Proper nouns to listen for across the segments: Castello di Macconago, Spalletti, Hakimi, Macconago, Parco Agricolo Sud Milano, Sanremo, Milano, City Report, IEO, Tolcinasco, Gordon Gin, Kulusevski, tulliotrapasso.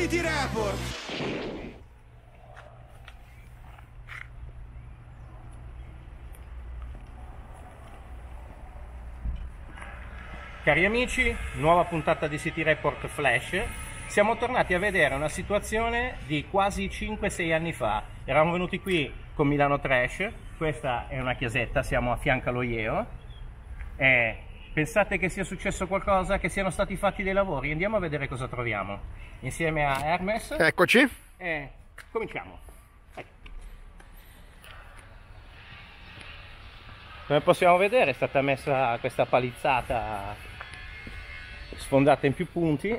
City Report. Cari amici, nuova puntata di City Report Flash. Siamo tornati a vedere una situazione di quasi 5-6 anni fa. Eravamo venuti qui con Milano Trash. Questa è una chiesetta, siamo a fianco allo IEO. Pensate che sia successo qualcosa, che siano stati fatti dei lavori? Andiamo a vedere cosa troviamo. Insieme a Hermes. Eccoci. Cominciamo. Ecco. Come possiamo vedere è stata messa questa palizzata sfondata in più punti.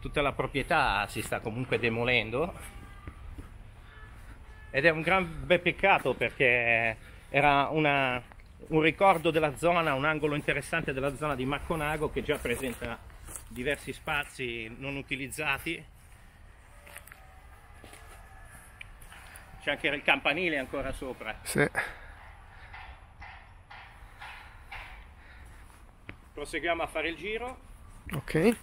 Tutta la proprietà si sta comunque demolendo. Ed è un gran bel peccato perché era un ricordo della zona, un angolo interessante della zona di Macconago che già presenta diversi spazi non utilizzati. C'è anche il campanile ancora sopra. Sì. Proseguiamo a fare il giro. Ok.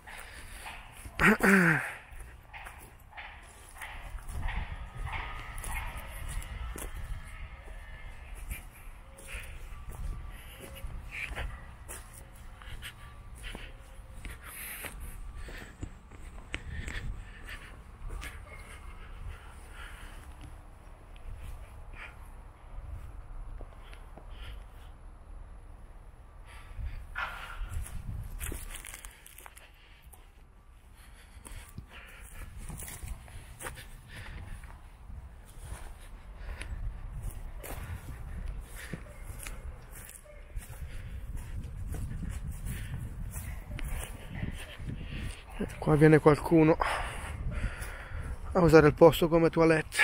Qua viene qualcuno a usare il posto come toilette.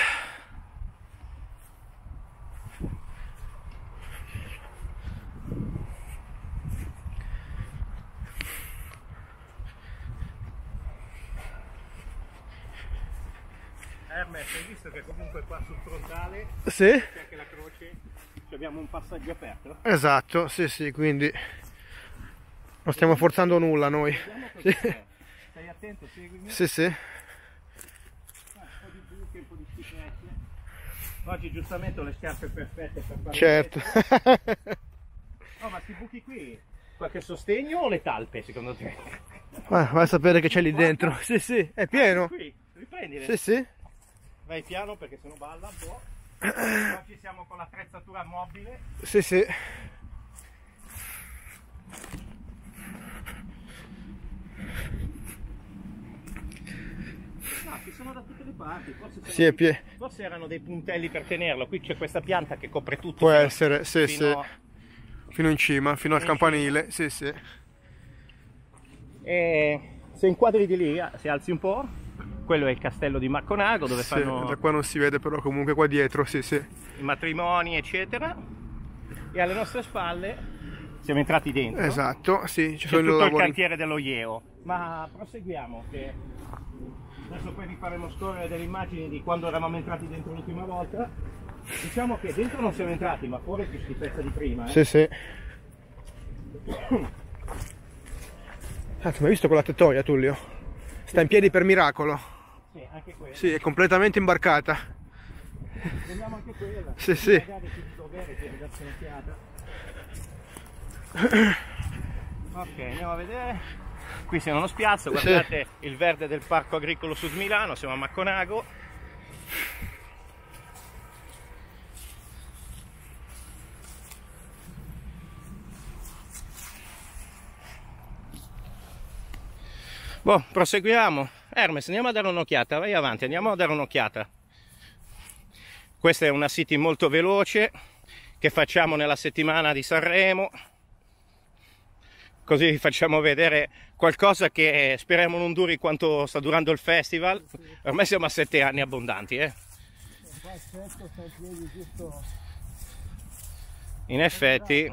Hermes, hai visto che comunque qua sul frontale c'è anche la croce, abbiamo un passaggio aperto? Esatto, sì sì, quindi non stiamo forzando nulla noi. Sì. Stai attento, seguimi. Sì, sì. Un po' di buche, un po' di schifezze. Oggi giustamente ho le scarpe perfette per fare. Certo. No, ma questi buchi qui, qualche sostegno o le talpe secondo te? Vai a sapere che c'è lì dentro. Sì, sì, è pieno. Qui, riprendile. Sì, sì. Vai piano perché sennò balla un po'. Oggi siamo con l'attrezzatura mobile. Sì, sì. Ci sono da tutte le parti, forse erano dei puntelli per tenerlo. Qui c'è questa pianta che copre tutto. Può essere, sì, sì. Fino in cima, fino al campanile, sì, sì. E se inquadri di lì, se alzi un po', quello è il castello di Macconago, dove fanno... Da qua non si vede, però comunque qua dietro, sì, sì. I matrimoni, eccetera. E alle nostre spalle siamo entrati dentro. Esatto, sì. C'è tutto il cantiere dello IEO. Ma proseguiamo, che... Adesso poi vi faremo scorrere delle immagini di quando eravamo entrati dentro l'ultima volta. Diciamo che dentro non siamo entrati, ma fuori è più schifezza di prima. Sì, sì. Ah, tu mi hai visto quella tettoia, Tullio? Sta in piedi per miracolo. Sì, anche quella. Sì, è completamente imbarcata. Vediamo anche quella. Sì, sì. Magari c'è il dovere di darsi un'occhiata. Ok, andiamo a vedere. Qui siamo uno spiazzo, guardate il verde del Parco Agricolo Sud Milano, siamo a Macconago. Boh, proseguiamo. Hermes, andiamo a dare un'occhiata, vai avanti, andiamo a dare un'occhiata. Questa è una city molto veloce che facciamo nella settimana di Sanremo. Così vi facciamo vedere qualcosa che speriamo non duri quanto sta durando il festival. Ormai siamo a 7 anni abbondanti. In effetti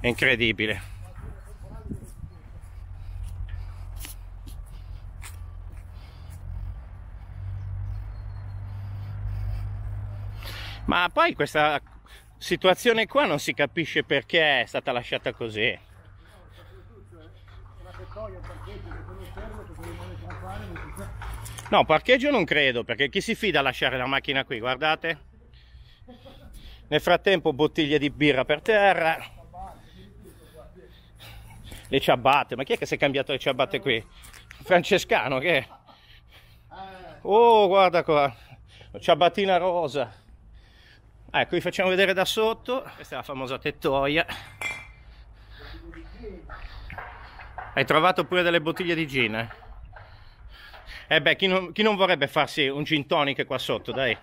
è incredibile. Ma poi questa situazione qua non si capisce perché è stata lasciata così. No, parcheggio non credo, perché chi si fida a lasciare la macchina qui, guardate. Nel frattempo bottiglie di birra per terra. Le ciabatte, ma chi è che si è cambiato le ciabatte qui? Francescano, che è? Oh, guarda qua, ciabattina rosa. Ecco, vi facciamo vedere da sotto. Questa è la famosa tettoia. Hai trovato pure delle bottiglie di gin, eh? Eh beh, chi non vorrebbe farsi un gin tonic qua sotto, dai.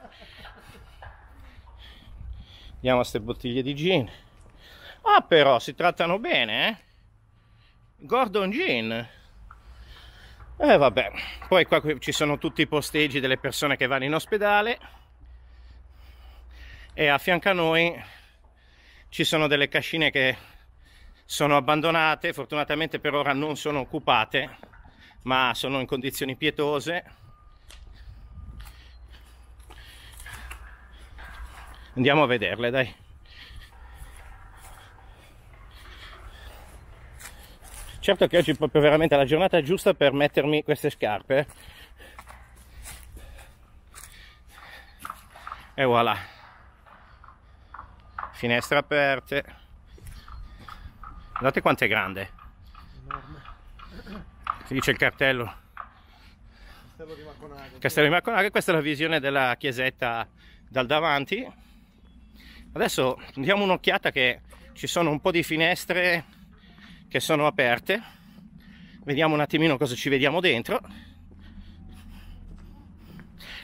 Andiamo a queste bottiglie di gin. Ah, però, si trattano bene, eh? Gordon Gin. Vabbè. Poi qua ci sono tutti i posteggi delle persone che vanno in ospedale. E a fianco a noi ci sono delle cascine che sono abbandonate, fortunatamente per ora non sono occupate, ma sono in condizioni pietose. Andiamo a vederle, dai. Certo che oggi è proprio veramente la giornata giusta per mettermi queste scarpe. E voilà. Finestre aperte. Guardate quanto è grande. Enorme. Si dice il cartello. Castello di Macconago. Castello di Macconago. Questa è la visione della chiesetta dal davanti. Adesso diamo un'occhiata che ci sono un po' di finestre che sono aperte. Vediamo un attimino cosa ci vediamo dentro.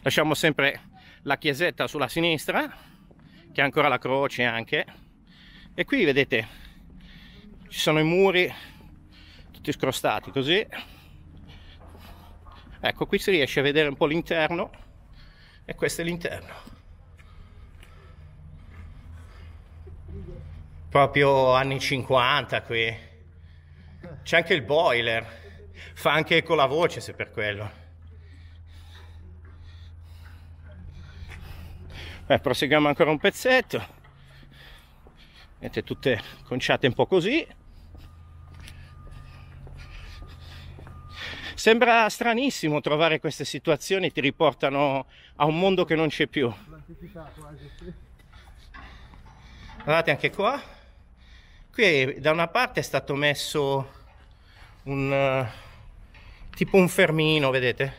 Lasciamo sempre la chiesetta sulla sinistra, che ha ancora la croce anche. E qui vedete, ci sono i muri tutti scrostati così. Ecco, qui si riesce a vedere un po' l'interno, e questo è l'interno. Proprio anni 50 qui. C'è anche il boiler, fa anche eco la voce, se per quello. Beh, proseguiamo ancora un pezzetto. Vedete, tutte conciate un po' così. Sembra stranissimo trovare queste situazioni, ti riportano a un mondo che non c'è più. Guardate anche qua, qui da una parte è stato messo un tipo un fermino, vedete?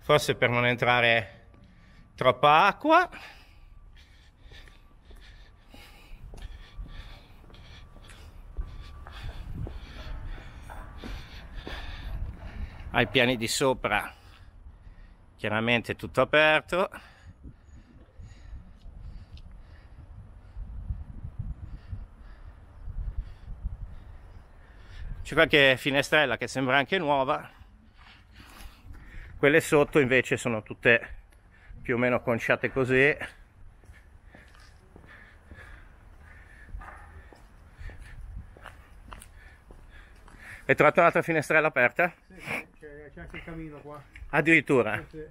Forse per non entrare troppa acqua. Ai piani di sopra chiaramente tutto aperto. C'è qualche finestrella che sembra anche nuova. Quelle sotto invece sono tutte più o meno conciate così. Hai trovato un'altra finestrella aperta? Sì. C'è anche il camino qua. Addirittura? Sì.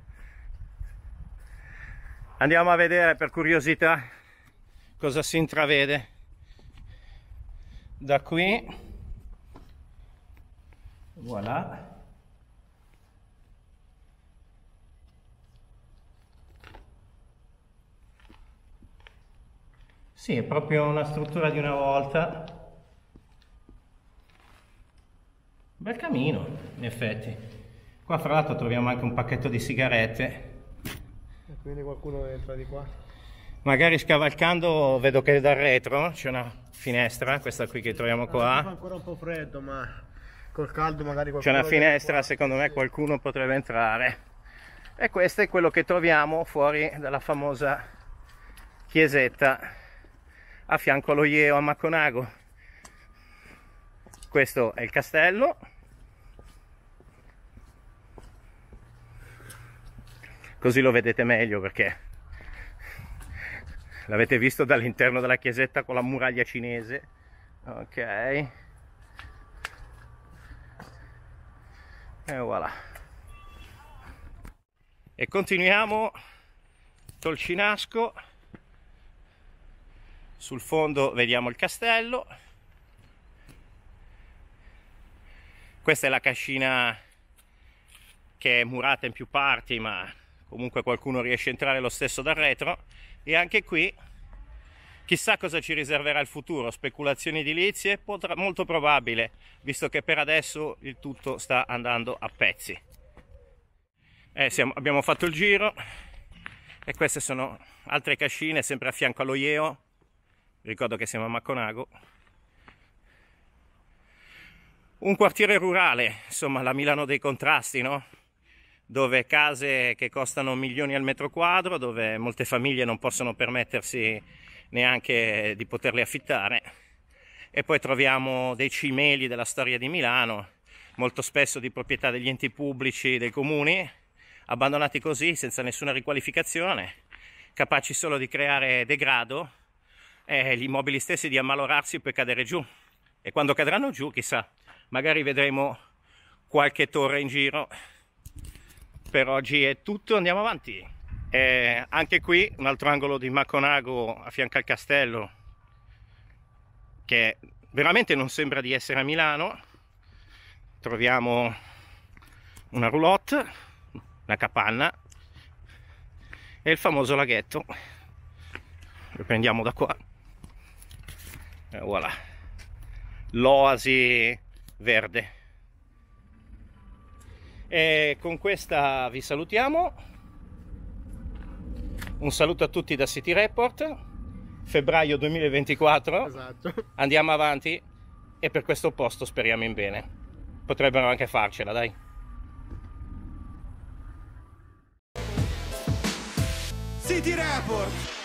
Andiamo a vedere per curiosità cosa si intravede da qui. Voilà. Sì, è proprio una struttura di una volta. Bel camino, in effetti. Qua fra l'altro troviamo anche un pacchetto di sigarette. E quindi qualcuno entra di qua? Magari scavalcando vedo che dal retro c'è una finestra, questa qui che troviamo qua. Fa ancora un po' freddo, ma col caldo magari qualcuno... C'è una finestra, secondo me qualcuno potrebbe entrare. E questo è quello che troviamo fuori dalla famosa chiesetta a fianco allo IEO a Macconago. Questo è il castello. Così lo vedete meglio, perché l'avete visto dall'interno della chiesetta con la muraglia cinese. Ok. E voilà. E continuiamo Tolcinasco. Sul fondo vediamo il castello. Questa è la cascina che è murata in più parti, ma comunque qualcuno riesce a entrare lo stesso dal retro. E anche qui chissà cosa ci riserverà il futuro, speculazioni edilizie molto probabile, visto che per adesso il tutto sta andando a pezzi. Abbiamo fatto il giro e queste sono altre cascine, sempre a fianco allo IEO. Ricordo che siamo a Macconago, un quartiere rurale, insomma la Milano dei contrasti, no? Dove case che costano milioni al metro quadro, dove molte famiglie non possono permettersi neanche di poterle affittare, e poi troviamo dei cimeli della storia di Milano, molto spesso di proprietà degli enti pubblici, dei comuni, abbandonati così senza nessuna riqualificazione, capaci solo di creare degrado e gli immobili stessi di ammalorarsi per cadere giù, e quando cadranno giù chissà, magari vedremo qualche torre in giro. Per oggi è tutto, andiamo avanti. Anche qui un altro angolo di Macconago a fianco al castello, che veramente non sembra di essere a Milano. Troviamo una roulotte, una capanna e il famoso laghetto. Lo prendiamo da qua e voilà, l'oasi verde. E con questa vi salutiamo. Un saluto a tutti da City Report, febbraio 2024, esatto. Andiamo avanti e per questo posto speriamo in bene, potrebbero anche farcela, dai. City Report!